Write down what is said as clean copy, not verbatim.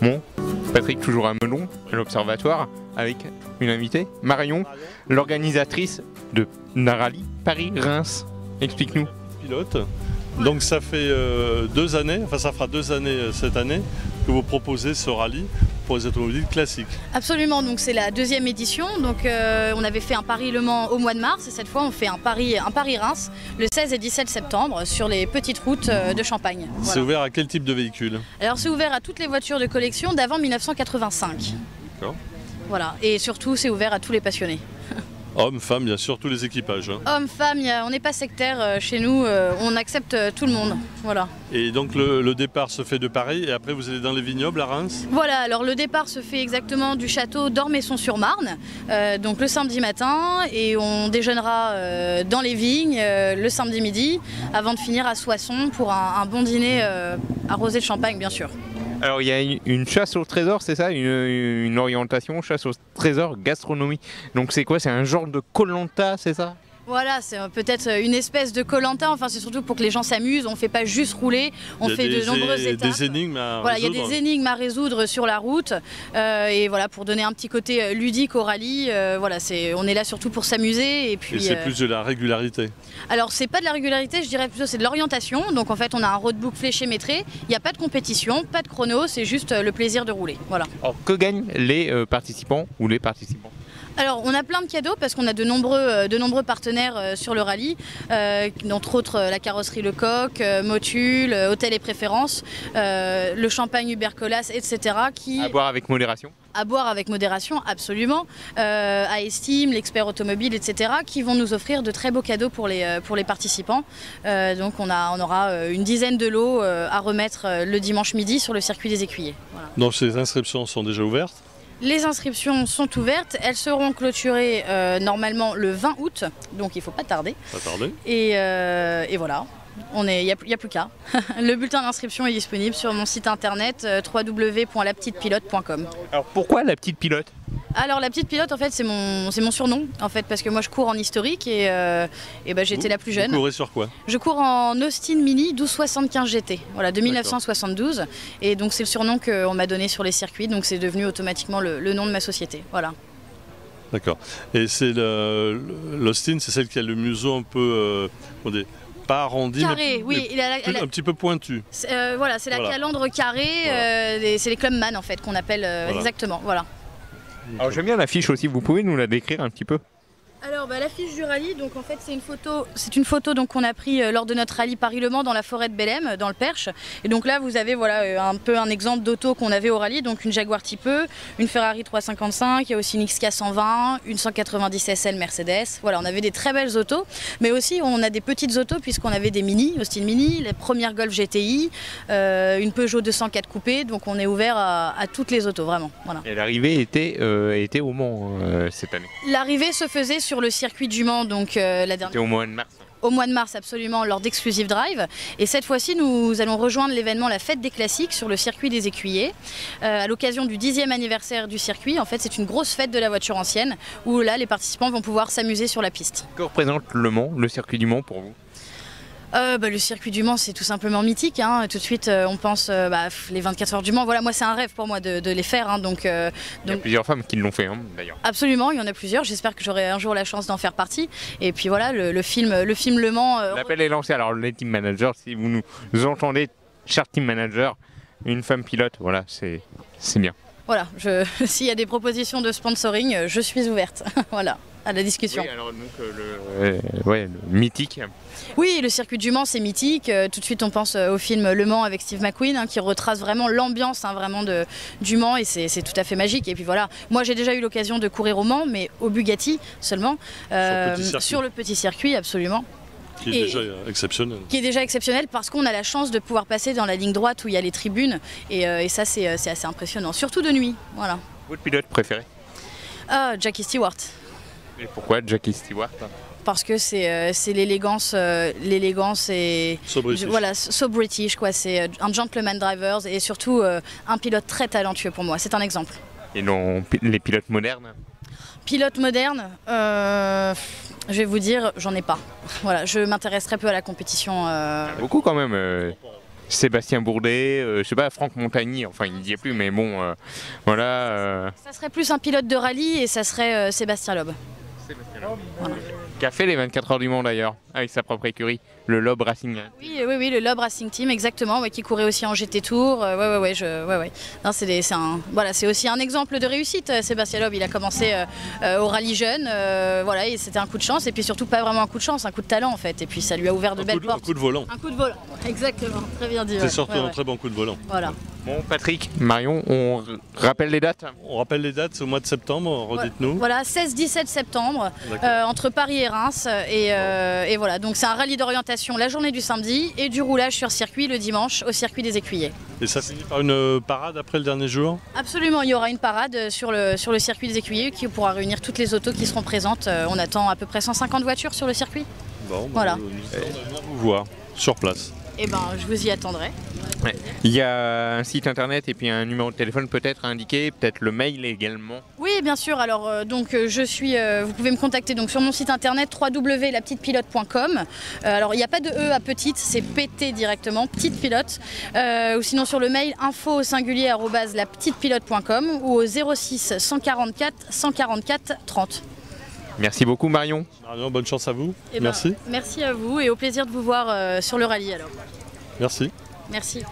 Bon, Patrick toujours à Melon, l'Observatoire, avec une invitée, Marion, l'organisatrice de NARALI Paris-Reims. Explique-nous. Pilote. Donc ça fait 2 années, enfin ça fera 2 années cette année que vous proposez ce rallye pour les automobiles classiques. Absolument, donc c'est la 2e édition. Donc on avait fait un Paris-Le Mans au mois de mars et cette fois on fait un Paris-Reims le 16 et 17 septembre sur les petites routes de Champagne. Voilà. C'est ouvert à quel type de véhicule? Alors c'est ouvert à toutes les voitures de collection d'avant 1985. D'accord. Voilà, et surtout c'est ouvert à tous les passionnés. Hommes, femmes, bien sûr, tous les équipages. Hein. Hommes, femmes, on n'est pas sectaire chez nous, on accepte tout le monde, voilà. Et donc le départ se fait de Paris et après vous allez dans les vignobles à Reims? Voilà, alors le départ se fait exactement du château d'Ormesson-sur-Marne, donc le samedi matin, et on déjeunera dans les vignes le samedi midi, avant de finir à Soissons pour un bon dîner arrosé de champagne, bien sûr. Alors il y a une chasse au trésor, c'est ça, une orientation chasse au trésor gastronomie. Donc c'est quoi? C'est un genre de Koh-Lanta, c'est ça? Voilà, c'est peut-être une espèce de Koh-Lanta, enfin c'est surtout pour que les gens s'amusent, on ne fait pas juste rouler, on fait de nombreuses étapes. Des énigmes à voilà, il y a des énigmes à résoudre sur la route, et voilà, pour donner un petit côté ludique au rallye, voilà, on est là surtout pour s'amuser. Et c'est plus de la régularité? Alors c'est pas de la régularité, je dirais plutôt c'est de l'orientation, donc en fait on a un roadbook fléché métré, il n'y a pas de compétition, pas de chrono, c'est juste le plaisir de rouler, voilà. Alors que gagnent les participants ou les participantes? Alors on a plein de cadeaux parce qu'on a de nombreux partenaires sur le rallye, entre autres la carrosserie Lecoq, Motul, Hôtel et Préférences, le champagne Hubert-Colas, etc. À boire avec modération. À boire avec modération, absolument. À Estim, l'expert automobile, etc. qui vont nous offrir de très beaux cadeaux pour les participants. Donc on aura une dizaine de lots à remettre le dimanche midi sur le circuit des Écuyers. Voilà. Donc ces inscriptions sont déjà ouvertes? Les inscriptions sont ouvertes, elles seront clôturées normalement le 20 août, donc il ne faut pas tarder. Et voilà, il n'y a plus qu'à. Le bulletin d'inscription est disponible sur mon site internet www.laptitepilote.com. Alors pourquoi la petite pilote? Alors la petite pilote en fait c'est mon surnom en fait parce que moi je cours en historique et ben, j'étais la plus jeune. Vous courez sur quoi? Je cours en Austin Mini 1275 GT, voilà, de 1972, et donc c'est le surnom qu'on m'a donné sur les circuits, donc c'est devenu automatiquement le nom de ma société, voilà. D'accord, et c'est l'Austin, c'est celle qui a le museau un peu, pas arrondi, carré, mais oui, un petit peu pointu. Voilà, c'est la calandre carrée, voilà. C'est les clubman en fait qu'on appelle exactement, voilà. Alors j'aime bien l'affiche aussi, vous pouvez nous la décrire un petit peu? Alors bah, l'affiche du rallye, donc en fait c'est une photo qu'on a pris lors de notre rallye Paris-Le Mans dans la forêt de Bellem, dans le Perche. Et donc là vous avez voilà, un peu un exemple d'auto qu'on avait au rallye, donc une Jaguar Type E, une Ferrari 355, il y a aussi une XK 120, une 190 SL Mercedes. Voilà, on avait des très belles autos, mais aussi on a des petites autos puisqu'on avait des mini, Austin Mini, les premières Golf GTI, une Peugeot 204 coupée, donc on est ouvert à toutes les autos vraiment. Voilà. Et l'arrivée était au Mans cette année? L'arrivée se faisait sur le circuit du Mans, donc la dernière. C'était au mois de mars. Au mois de mars, absolument, lors d'Exclusive Drive. Et cette fois-ci, nous allons rejoindre l'événement La Fête des Classiques sur le circuit des Écuyers, à l'occasion du 10e anniversaire du circuit. En fait, c'est une grosse fête de la voiture ancienne où là, les participants vont pouvoir s'amuser sur la piste. Que représente le Mans, le circuit du Mans pour vous? Le circuit du Mans, c'est tout simplement mythique, hein. Tout de suite on pense les 24 heures du Mans, voilà, moi c'est un rêve pour moi de les faire, hein. Il y a plusieurs femmes qui l'ont fait, hein, d'ailleurs. Absolument, il y en a plusieurs, j'espère que j'aurai un jour la chance d'en faire partie. Et puis voilà, le film Le Mans... L'appel est lancé, alors les team managers, si vous nous entendez, cher team manager, une femme pilote, voilà, c'est bien. Voilà, s'il y a des propositions de sponsoring, je suis ouverte, voilà, à la discussion. Oui, alors donc le mythique. Oui, le circuit du Mans, c'est mythique. Tout de suite, on pense au film Le Mans avec Steve McQueen, hein, qui retrace vraiment l'ambiance, hein, vraiment du Mans, et c'est tout à fait magique. Et puis voilà, moi j'ai déjà eu l'occasion de courir au Mans, mais au Bugatti seulement, sur le petit circuit, absolument. Qui est déjà exceptionnel. Qui est déjà exceptionnel parce qu'on a la chance de pouvoir passer dans la ligne droite où il y a les tribunes et ça c'est assez impressionnant, surtout de nuit. Voilà. Votre pilote préféré? Jackie Stewart. Et pourquoi Jackie Stewart? Parce que c'est l'élégance et so British. Voilà, so British, quoi. C'est un gentleman driver et surtout un pilote très talentueux pour moi, c'est un exemple. Et non, les pilotes modernes? Pilote moderne, je vais vous dire, j'en ai pas. Voilà, je m'intéresse très peu à la compétition. Beaucoup quand même. Sébastien Bourdet, je sais pas, Franck Montagny, enfin il n'y est plus, mais bon, voilà. Ça serait plus un pilote de rallye et ça serait Sébastien Loeb. Voilà. Qui a fait les 24 heures du Mans d'ailleurs, avec sa propre écurie, le Loeb Racing. Oui, oui, oui, le Loeb Racing Team, exactement, ouais, qui courait aussi en GT Tour. Voilà, c'est aussi un exemple de réussite, Sébastien Loeb. Il a commencé au rallye jeune, voilà, et c'était un coup de chance, et puis surtout pas vraiment un coup de chance, un coup de talent en fait. Et puis ça lui a ouvert de belles portes. Un coup de volant. Un coup de volant, exactement, très bien dit. C'est surtout un très bon coup de volant. Voilà. Bon, Patrick, Marion, on rappelle les dates. On rappelle les dates, c'est au mois de septembre, redites-nous. Voilà, 16-17 septembre, entre Paris et Reims. Et voilà, donc c'est un rallye d'orientation la journée du samedi et du roulage sur circuit le dimanche au circuit des Écuyers. Et ça finit par une parade après le dernier jour? Absolument, il y aura une parade sur le circuit des Écuyers qui pourra réunir toutes les autos qui seront présentes. On attend à peu près 150 voitures sur le circuit. Bon, bah, voilà. On va vous voir sur place. Eh ben, je vous y attendrai. Ouais. Il y a un site internet et puis un numéro de téléphone peut-être à indiquer, peut-être le mail également. Oui, bien sûr. Alors donc je suis, vous pouvez me contacter donc sur mon site internet www.laptitepilote.com. Alors il n'y a pas de e à petite, c'est pt directement, petite pilote. Ou sinon sur le mail info@laptitepilote.com ou au 06 144 144 30. Merci beaucoup Marion. Marion, bonne chance à vous. Merci. Merci à vous et au plaisir de vous voir sur le rallye alors. Merci. Merci.